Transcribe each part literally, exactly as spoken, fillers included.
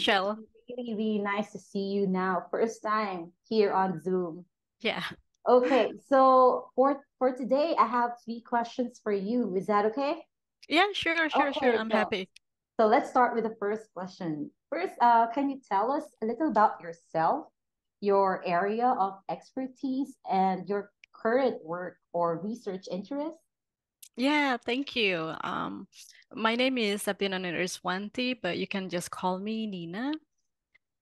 Michelle. Really, really nice to see you now. First time here on Zoom. Yeah. Okay, so for for today, I have three questions for you. Is that okay? Yeah, sure, sure, okay, sure. I'm so happy. So let's start with the first question. First, uh, can you tell us a little about yourself, your area of expertise, and your current work or research interests? Yeah, thank you. Um, my name is Septina Nur Iswanti, but you can just call me Nina.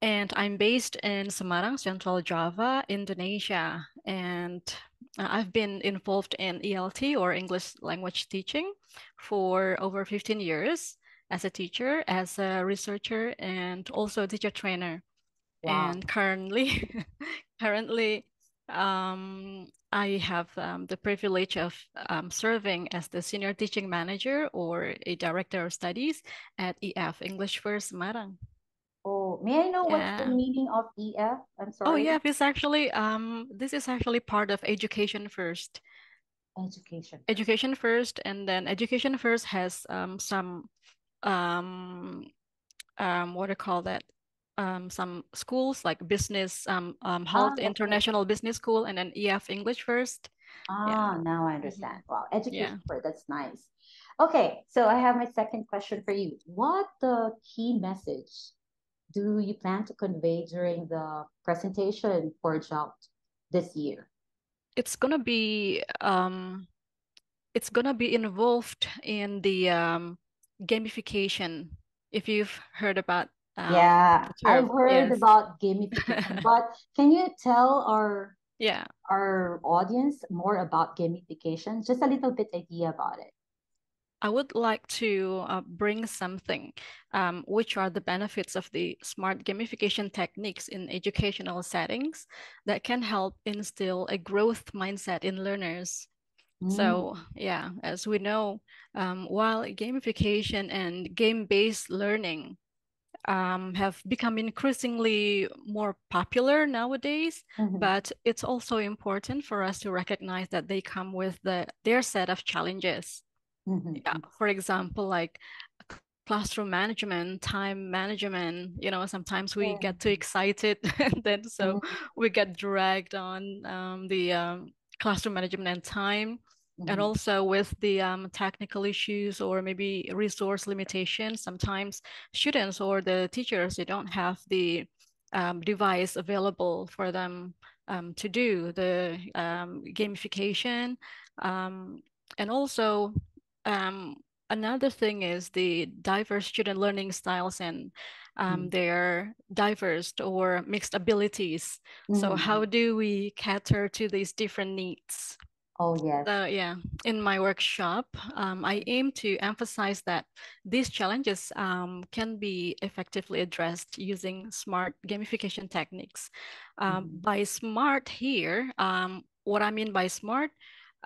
And I'm based in Semarang, Central Java, Indonesia. And I've been involved in E L T or English language teaching for over fifteen years as a teacher, as a researcher, and also a teacher trainer. Wow. And currently, currently, um, I have um, the privilege of um, serving as the senior teaching manager or a director of studies at E F, English First, Semarang. Oh, may I know what's yeah. the meaning of E F? I'm sorry. Oh, yeah, it's actually, um, this is actually part of Education First. Education. Education First, and then Education First has um, some, um, um, what do you call that? Um, some schools like business, um, um, HALT, ah, International okay. Business School, and then E F, English First. Ah, yeah. Now I understand. Mm-hmm. Wow, Education yeah. First, that's nice. Okay, so I have my second question for you. What the key message do you plan to convey during the presentation for JALT this year? It's gonna be um, it's gonna be involved in the um, gamification. If you've heard about. Um, yeah, I've heard yes. about gamification, but can you tell our yeah our audience more about gamification? Just a little bit idea about it. I would like to uh, bring something, um, which are the benefits of the smart gamification techniques in educational settings that can help instill a growth mindset in learners. Mm. So yeah, as we know, um, while gamification and game-based learning Um, have become increasingly more popular nowadays, mm-hmm. but it's also important for us to recognize that they come with the, their set of challenges. Mm-hmm. Yeah, for example, like classroom management, time management, you know, sometimes we yeah. get too excited and then so mm-hmm. we get dragged on um, the um, classroom management and time. Mm-hmm. And also with the um, technical issues or maybe resource limitations, sometimes students or the teachers, they don't have the um, device available for them um, to do the um, gamification. Um, and also um, another thing is the diverse student learning styles and um, mm-hmm. their diverse or mixed abilities. Mm-hmm. So how do we cater to these different needs? Oh, yes. So, yeah. In my workshop, um, I aim to emphasize that these challenges um, can be effectively addressed using smart gamification techniques. Um, mm-hmm. By smart here, um, what I mean by smart,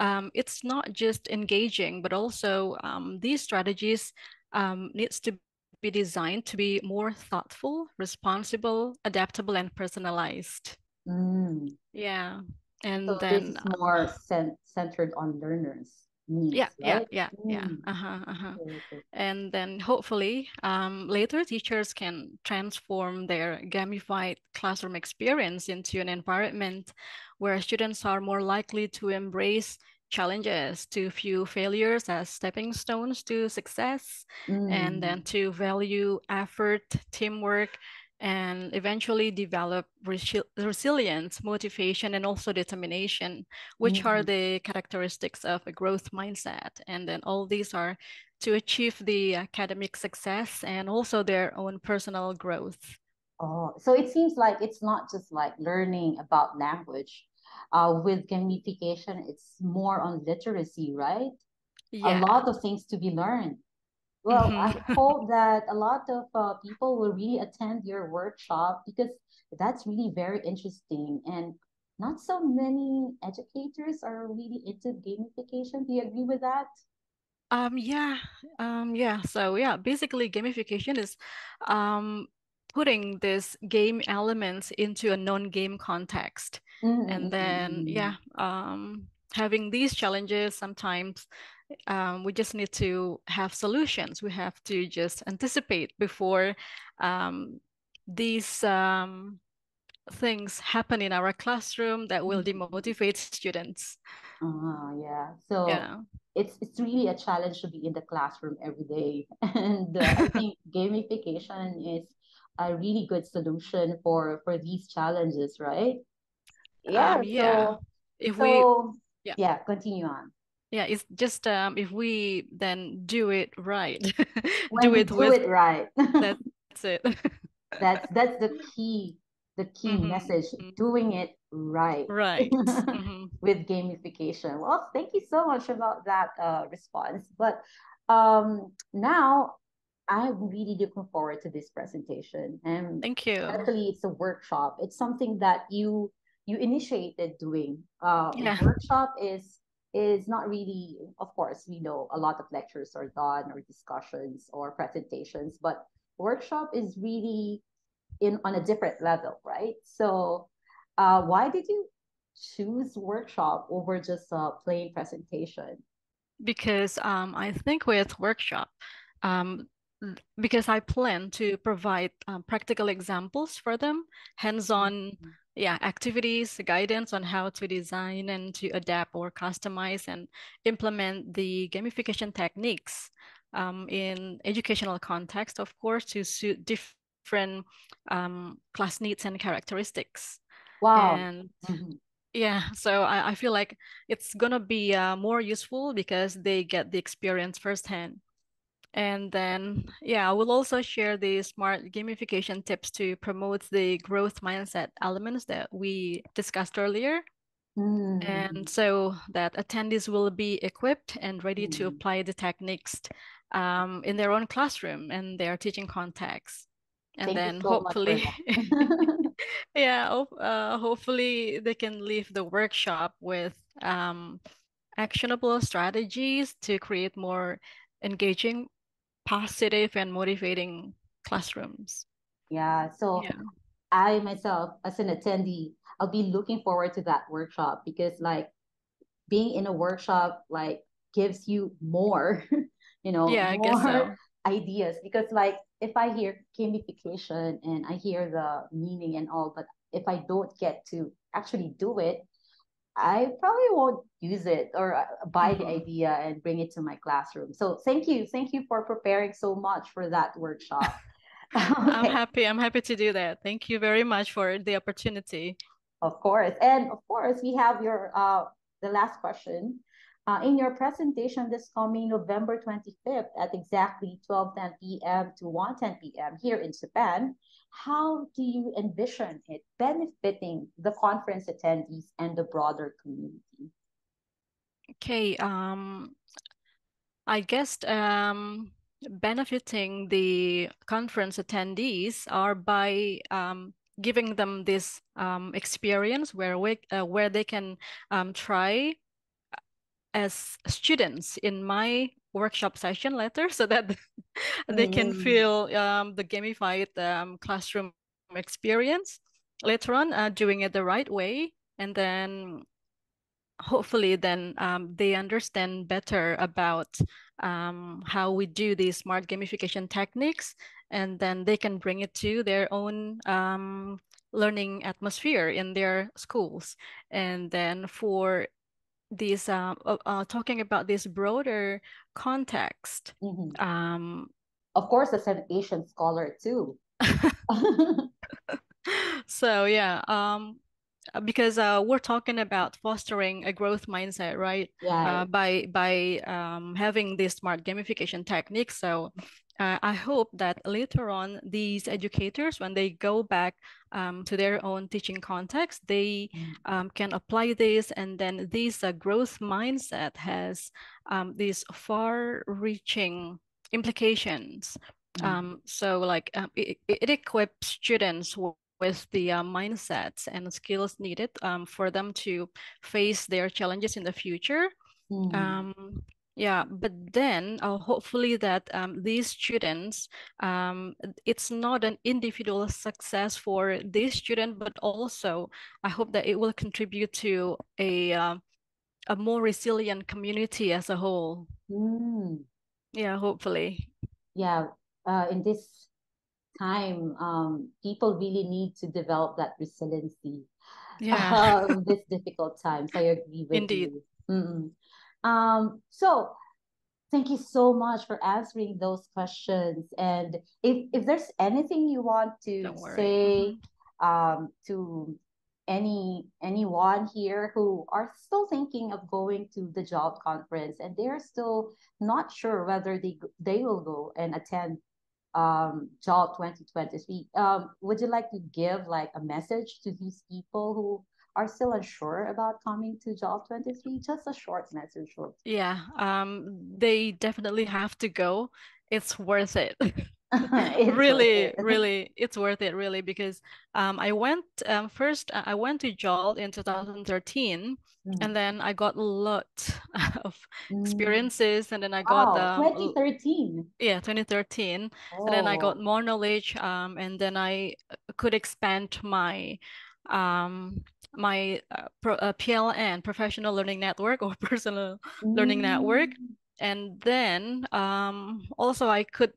um, it's not just engaging, but also um, these strategies um, needs to be designed to be more thoughtful, responsible, adaptable, and personalized. Mm. Yeah. And so then this is more uh, cent centered on learners' needs. Yeah, right? yeah, yeah, mm. yeah. Uh huh, uh huh. Okay, okay. And then hopefully um, later teachers can transform their gamified classroom experience into an environment where students are more likely to embrace challenges, to view failures as stepping stones to success, mm. and then to value effort, teamwork, and eventually develop resi resilience, motivation, and also determination, which mm-hmm. are the characteristics of a growth mindset. And then all these are to achieve the academic success and also their own personal growth. Oh, so it seems like it's not just like learning about language. Uh, with gamification, it's more on literacy, right? Yeah. A lot of things to be learned. Well, mm-hmm. I hope that a lot of uh, people will really attend your workshop because that's really very interesting. And not so many educators are really into gamification. Do you agree with that? Um, yeah. Um, yeah. So, yeah, basically gamification is um, putting this game elements into a non-game context. Mm-hmm. And then, yeah, um, having these challenges sometimes, Um, we just need to have solutions. We have to just anticipate before um, these um, things happen in our classroom that will demotivate students. Uh, yeah, so yeah. It's, it's really a challenge to be in the classroom every day. And uh, I think gamification is a really good solution for, for these challenges, right? Yeah, um, yeah. So, if so, we, yeah. yeah, continue on. Yeah, it's just um, if we then do it right, do it do with, it right. that, that's it. that's that's the key, the key mm-hmm. message. Doing it right, right, mm-hmm. with gamification. Well, thank you so much about that uh, response. But um, now I'm really looking forward to this presentation. And thank you. Actually, it's a workshop. It's something that you you initiated doing. Uh, yeah. A workshop is. is not really, of course, we know a lot of lectures are done or discussions or presentations, but workshop is really in on a different level, right? So uh, why did you choose workshop over just a plain presentation? Because um, I think with workshop, um, because I plan to provide um, practical examples for them, hands-on yeah, activities, guidance on how to design and to adapt or customize and implement the gamification techniques um, in educational context, of course, to suit different um, class needs and characteristics. Wow. And mm-hmm. yeah, so I, I feel like it's gonna be uh, more useful because they get the experience firsthand. And then, yeah, I will also share the smart gamification tips to promote the growth mindset elements that we discussed earlier. Mm. And so that attendees will be equipped and ready mm. to apply the techniques um, in their own classroom and their teaching context. And Thank then so hopefully, yeah, uh, hopefully they can leave the workshop with um, actionable strategies to create more engaging, positive and motivating classrooms. Yeah, so yeah. I myself as an attendee, I'll be looking forward to that workshop because like being in a workshop like gives you more, you know, yeah, more I guess so. ideas. Because like if I hear gamification and I hear the meaning and all, but if I don't get to actually do it, I probably won't use it or buy the idea and bring it to my classroom. So thank you. Thank you for preparing so much for that workshop. Okay. I'm happy. I'm happy to do that. Thank you very much for the opportunity. Of course. And of course, we have your uh, the last question. Uh, in your presentation this coming November twenty-fifth at exactly twelve ten p m to one ten p m here in Japan, how do you envision it benefiting the conference attendees and the broader community? Okay, um, I guess um, benefiting the conference attendees are by um, giving them this um, experience where, we, uh, where they can um, try as students in my workshop session later so that they can feel um, the gamified um, classroom experience later on, uh, doing it the right way. And then hopefully then um, they understand better about um, how we do these smart gamification techniques, and then they can bring it to their own um, learning atmosphere in their schools. And then for these uh, uh, talking about this broader context. Mm-hmm. Um, of course, a sanitation scholar too. So yeah, um, because uh, we're talking about fostering a growth mindset, right? Yeah. Uh, by by um, having these smart gamification techniques. So uh, I hope that later on, these educators, when they go back Um, to their own teaching context, they um, can apply this, and then this uh, growth mindset has um, these far-reaching implications. Mm-hmm. um, so like um, it, it equips students with the uh, mindsets and skills needed um, for them to face their challenges in the future. Mm-hmm. um, Yeah, but then uh, hopefully that um, these students, um, it's not an individual success for this student, but also I hope that it will contribute to a, uh, a more resilient community as a whole. Mm. Yeah, hopefully. Yeah, uh, in this time, um, people really need to develop that resiliency. Yeah. Um, this difficult times. I agree with Indeed. you. Mm-mm. Um, so thank you so much for answering those questions. And if, if there's anything you want to say um, to any anyone here who are still thinking of going to the JALT conference and they're still not sure whether they they will go and attend um JALT twenty twenty-three, um would you like to give like a message to these people who are still unsure about coming to JALT twenty-three? Just a short message. Short. Yeah, um they definitely have to go. It's worth it. it's really worth it. really it's worth it really because um I went um first I went to JALT in two thousand thirteen. Mm. And then I got a lot of experiences. Mm. And then I got wow, um, twenty thirteen. Yeah, twenty thirteen. Oh. And then I got more knowledge, um and then I could expand my um my uh, pro, uh, P L N, professional learning network, or personal mm. learning network. And then um also I could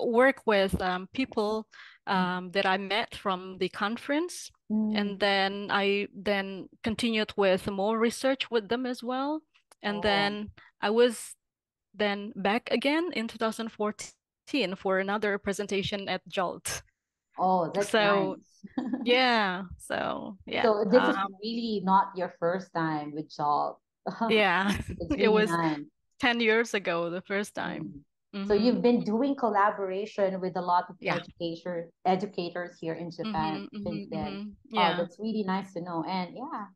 work with um, people um, that I met from the conference. Mm. And then I then continued with more research with them as well. And oh. then I was then back again in two thousand fourteen for another presentation at JALT. Oh, that's so nice. yeah. So yeah. So this um, is really not your first time with JALT. Yeah, really it was nice. ten years ago the first time. Mm. Mm-hmm. So you've been doing collaboration with a lot of yeah. educator, educators here in Japan mm-hmm, since then. Mm-hmm, yeah. Oh, that's really nice to know. And yeah,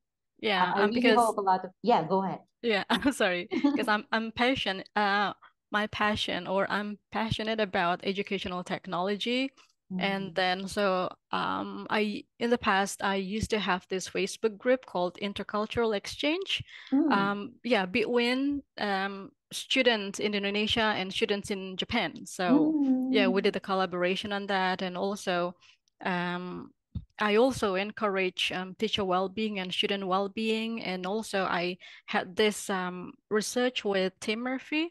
yeah, I, I um, really because, hope a lot of yeah. Go ahead. Yeah, I'm sorry because I'm I'm passionate. Uh, my passion, or I'm passionate about educational technology, mm-hmm. and then so um, I in the past I used to have this Facebook group called Intercultural Exchange. Mm-hmm. Um, yeah, between um. students in Indonesia and students in Japan. So mm. yeah, we did a collaboration on that. And also, um, I also encourage um, teacher well-being and student well-being. And also I had this um, research with Tim Murphy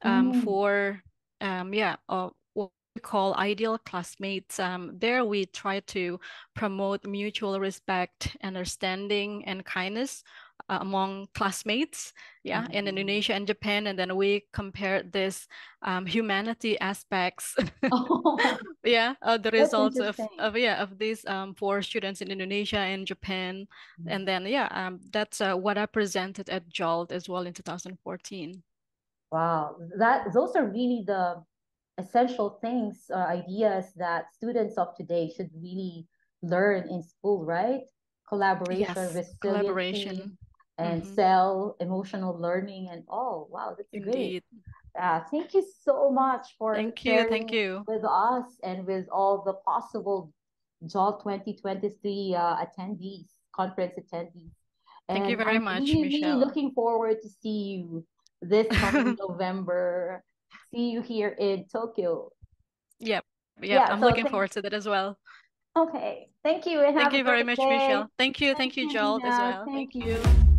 um, mm. for, um, yeah, uh, what we call ideal classmates. Um, there we try to promote mutual respect, understanding, and kindness Uh, among classmates, yeah, mm-hmm. in Indonesia and Japan. And then we compared this um, humanity aspects, oh. yeah, uh, the That's results of, of, yeah, of these um, for students in Indonesia and Japan. Mm-hmm. And then, yeah, um, that's uh, what I presented at JALT as well in two thousand fourteen. Wow, that those are really the essential things, uh, ideas that students of today should really learn in school, right? Collaboration, yes, resiliency. Collaboration. And mm-hmm. cell emotional learning and all. Wow, that's Indeed. great. Uh, thank you so much for thank you, thank you. with us and with all the possible JALT twenty twenty-three uh, attendees, conference attendees. And thank you very I'm much, really, Michelle. Really looking forward to see you this coming November. See you here in Tokyo. Yep, yep. yeah, I'm so looking forward to that as well. Okay, thank you. And thank you very much, day. Michelle. Thank you, thank, thank you, you, JALT, as well. Thank, thank you. you.